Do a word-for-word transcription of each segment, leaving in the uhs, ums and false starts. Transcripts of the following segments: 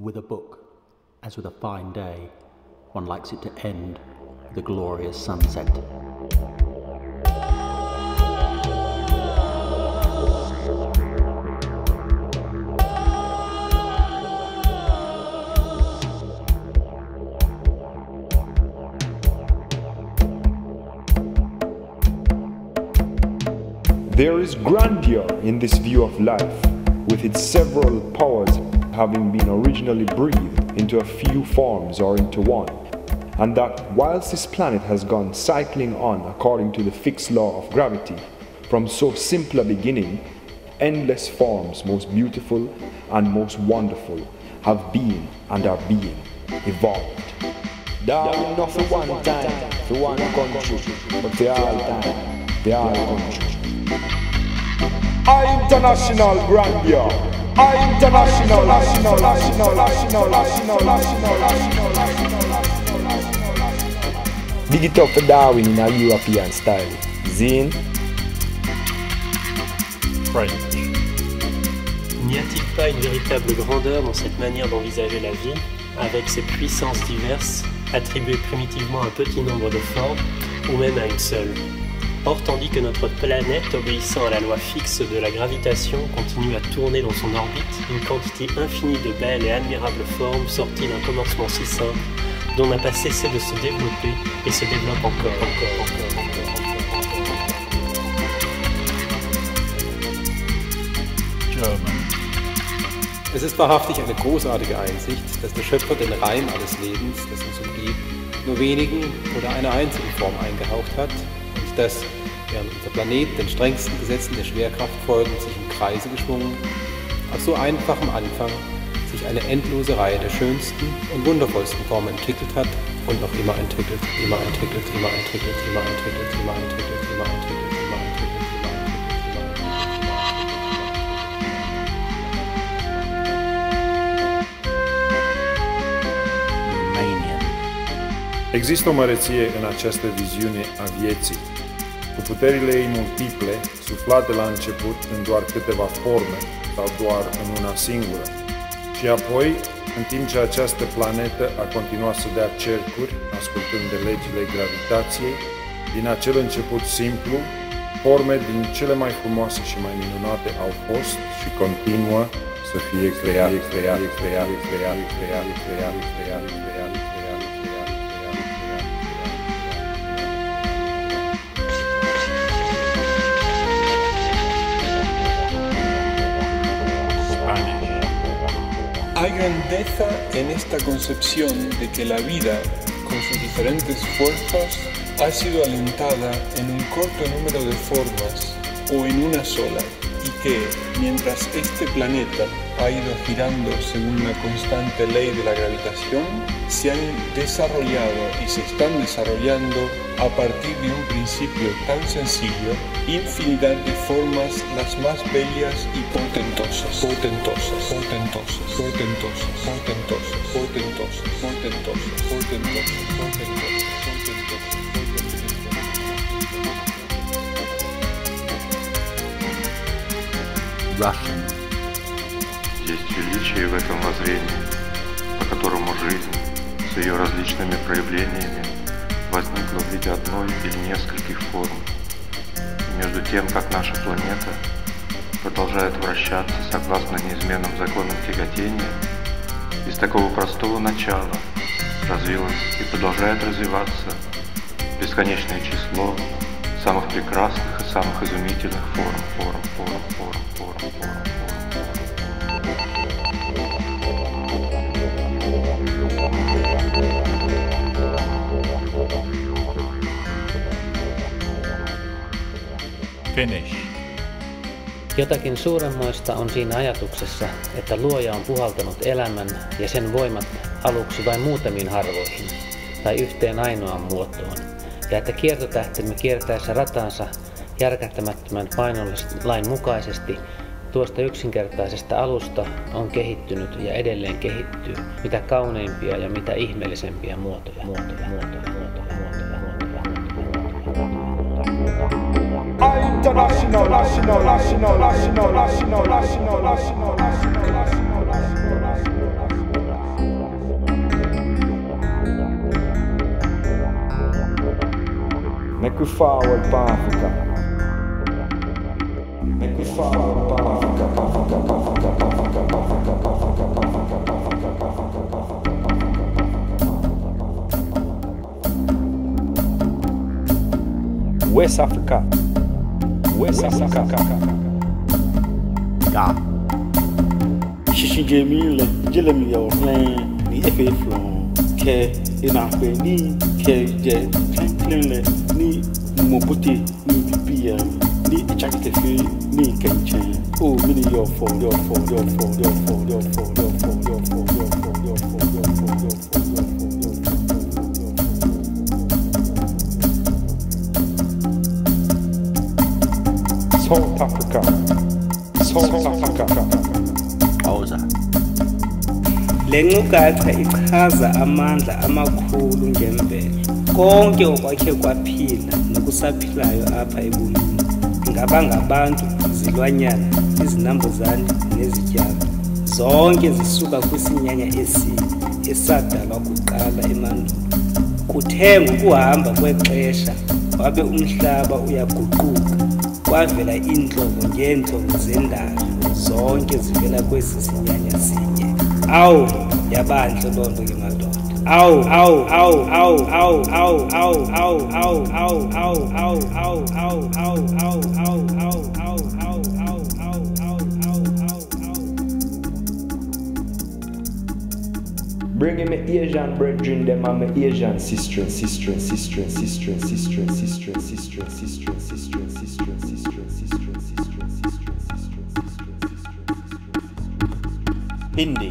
With a book, as with a fine day, one likes it to end with a glorious sunset. There is grandeur in this view of life, with its several powers having been originally breathed into a few forms or into one, and that whilst this planet has gone cycling on according to the fixed law of gravity, from so simple a beginning, endless forms, most beautiful and most wonderful, have been and are being evolved. Darwin not for one time, for one country, but for all time, for all country. Our international grandeur, our international, national, national, national, national, national, national, national. Big it up for Darwin in a European style. Zin, French. N'y a-t-il pas une véritable grandeur dans cette manière d'envisager la vie, avec ses puissances diverses, attribuées primitivement à un petit nombre de formes, ou même à une seule? Or, tandis que notre planète, obéissant à la loi fixe de la gravitation, continue à tourner dans son orbite, une quantité infinie de belles et admirables formes sorties d'un commencement si simple, dont n'a pas cessé de se développer et se développe encore, encore, encore, encore, encore, encore. German. Es ist wahrhaftig eine großartige Einsicht, dass der Schöpfer den Reim alles Lebens, das uns umgibt, nur wenigen oder einer einzigen Form eingehaucht hat, dass, während unser Planet den strengsten Gesetzen der Schwerkraft folgend sich im Kreise geschwungen, auf so einfachem Anfang sich eine endlose Reihe der schönsten und wundervollsten Formen entwickelt hat und noch immer entwickelt, immer entwickelt, immer entwickelt, immer entwickelt, immer entwickelt, immer entwickelt. Există o măreție în această viziune a vieții, cu puterile ei multiple, suflate la început în doar câteva forme sau doar în una singură, și apoi, în timp ce această planetă a continuat să dea cercuri, ascultând de legile gravitației, din acel început simplu, forme din cele mai frumoase și mai minunate au fost și continuă să fie create, create, create, create, create, create, create, create. Hay grandeza en esta concepción de que la vida, con sus diferentes fuerzas, ha sido alentada en un corto número de formas o en una sola, y que, mientras este planeta ha ido girando según la constante ley de la gravitación, se han desarrollado y se están desarrollando, a partir de un principio tan sencillo, infinidad de formas las más bellas y potentosas, potentosas, potentosas, potentosas, potentosas, potentosas, potentosas, potentosas, potentosas. Russian. Есть величие в этом воззрении, по которому жизнь с ее различными проявлениями возникла в виде одной или нескольких форм. И между тем, как наша планета продолжает вращаться согласно неизменным законам тяготения, из такого простого начала развилось и продолжает развиваться бесконечное число самых прекрасных и самых изумительных форм, форм, форм, форм, форм, форм, форм. Finish. Jotakin suuremmoista on siinä ajatuksessa, että luoja on puhaltanut elämän ja sen voimat aluksi vain muutamiin harvoihin tai yhteen ainoaan muotoon, ja että kiertotähtemme kiertäessä ratansa järkähtämättömän painolain mukaisesti tuosta yksinkertaisesta alusta on kehittynyt ja edelleen kehittyy mitä kauneimpia ja mitä ihmeellisempiä muotoja. muotoja, muotoja, muotoja, muotoja, muotoja, muotoja, muotoja, muotoja. Make we forward, Pan Africa. Make we forward, Pan Africa, Pan Africa, Pan Africa, Pan Africa, Pan Africa, Pan Africa, Pan Africa, Pan Africa, Pan Africa, Pan Africa. West Africa, West Africa, Ga. Shishi Jamil, Jelemi or Plan, the F A from K in Afeni, K J, Plainly, Ni Moputi, Ni P M, Ni Chaktefi, Ni Kenchen. Oh, mini your for your for your for your for your for your for your for your for your for your for your for your for your. South Africa, South Africa, Hausa. Lengukathi ichaza amandla amakhulu ngemvelo. Konke okwakhe kwaphila nokusaphilayo apha ebomini. Ingaba ngabantu, izilwanyana, izinambuzane nezityalo. Zonke zisuka kwisinyanya esinye esadalwa kuqala emandulo. Kuthe ngokuhamba kwexesha wabe umhlaba uyaguquka. Kwavela iintlobo ngeentlobo zendalo zonke zivela kwesi sinyanya sinye. Awu yabantle loo nto ke madoda. Awu awu awu awu awu awu awu awu awu awu awu awu awu awu awu awu awu awu awu awu awu awu awu awu awu awu. Bringing me Asian brethren them and my Asian sisters, sisters, sisters, sisters, sisters, sisters, sisters, sisters, sisters, sisters. Hindi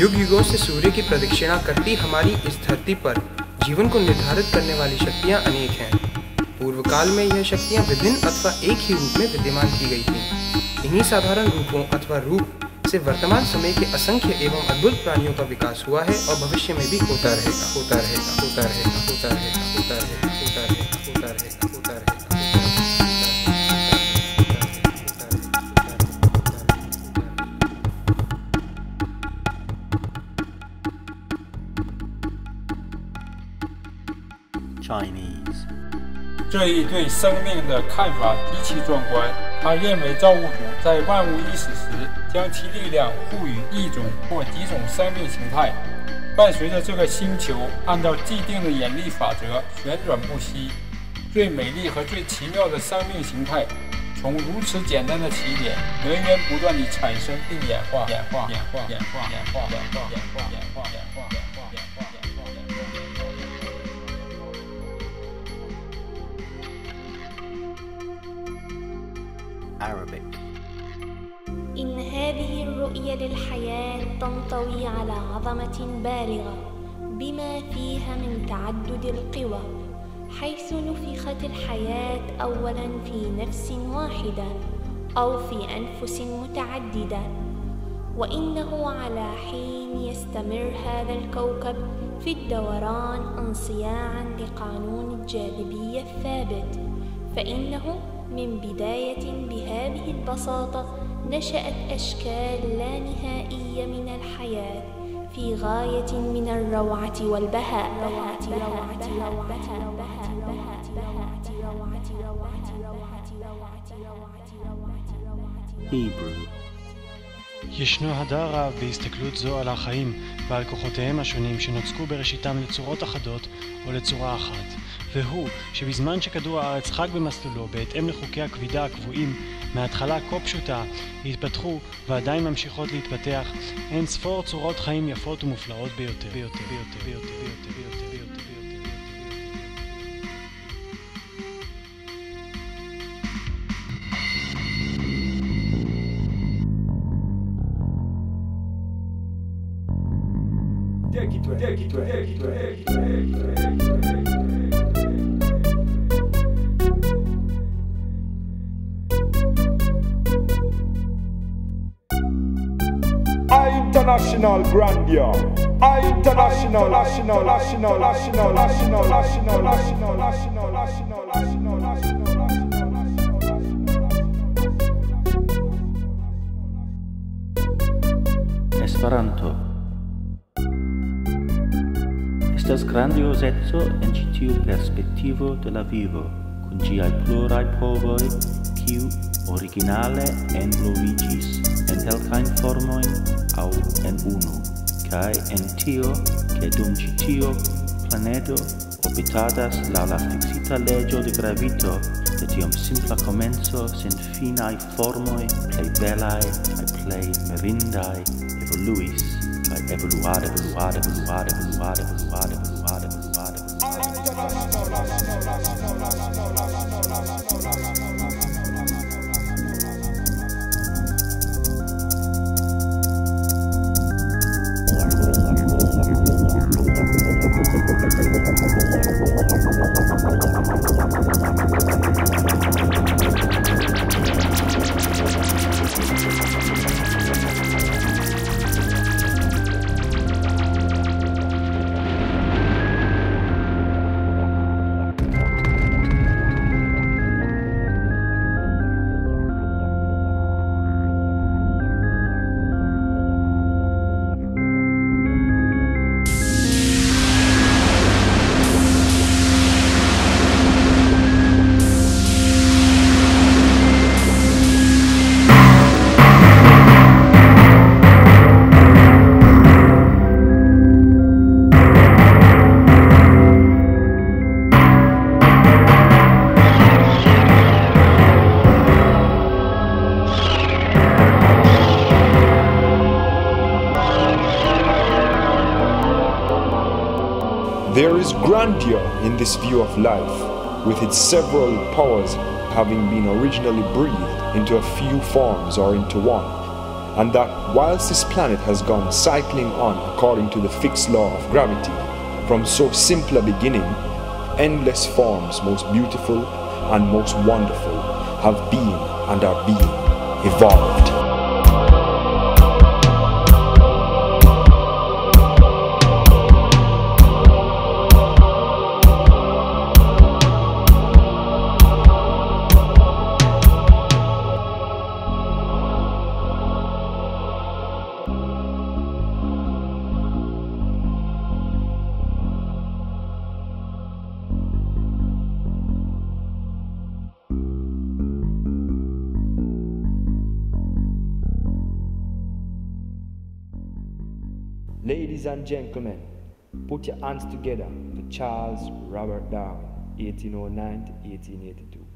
युग युगों से सूर्य की प्रदक्षिणा करती हमारी इस धरती पर जीवन को निर्धारित करने वाली शक्तियां अनेक हैं। पूर्व काल में यह शक्तियां विभिन्न अथवा एक ही रूप में विद्यमान की गई थीं। इन्हीं साधारण रूपों अथवा रूप से वर्तमान समय के असंख्य एवं अद्भुत प्राणियों का विकास हुआ है और भविष्य में भी होता रहेगा होता रहेगा होता रहेगा होता रहेगा होता रहेगा होता रहेगा होता रहेगा होता रहेगा। Chinese 这一对生命的看法极其壮观。他认为造物主在万物意识时，将其力量赋予一种或几种生命形态，伴随着这个星球按照既定的引力法则旋转不息。最美丽和最奇妙的生命形态，从如此简单的起点，源源不断地产生并演化、演化、演化、演化、演化、演化、演化、演化、演化、演化、演化、演化、演化。Arabic. إن هذه الرؤية للحياة تنطوي على عظمة بالغة بما فيها من تعدد القوى حيث نفخت الحياة أولا في نفس واحدة أو في أنفس متعددة وإنه على حين يستمر هذا الكوكب في الدوران انصياعا لقانون الجاذبية الثابت فإنه من بداية بهذه البساطة نشأت أشكال لا نهائية من الحياة في غاية من الروعة والبهاء. ישנו הדר רב בהסתכלות זו על החיים ועל כוחותיהם השונים שנוצקו בראשיתם לצורות אחדות או לצורה אחת, והוא שבזמן שכדור הארץ חג במסלולו בהתאם לחוקי הכבידה הקבועים מההתחלה כה פשוטה, התפתחו ועדיין ממשיכות להתפתח אין ספור צורות חיים יפות ומופלאות ביותר ביותר ביותר ביותר ביותר ביותר ביותר ביותר. Take it away, take it away, take it away, take it away, take it away, take it away. International grandeur. International, national, national, national, national, national, national, national, national, national, national. Esperanto. Estas grandioseco en ĉi tiu perspektivo de la vivo, kun ĝiaj pluraj povoj, kiu originale enloviĝis en kelkajn formojn aŭ en unu, kaj en tio, ke dum ĉi tiu planedo orbitadas laŭ la fiksita leĝo de gravito, de tiom simpla komenco sen finaj formoj plej belaj kaj plej mirindaj evoluis. Evoluar, evoluar, evoluar, evoluar, evoluar, evoluar, evoluar, There is grandeur in this view of life, with its several powers having been originally breathed into a few forms or into one, and that whilst this planet has gone cycling on according to the fixed law of gravity, from so simple a beginning, endless forms most beautiful and most wonderful have been and are being evolved. Ladies and gentlemen, put your hands together for Charles Robert Darwin, eighteen oh nine to eighteen eighty-two.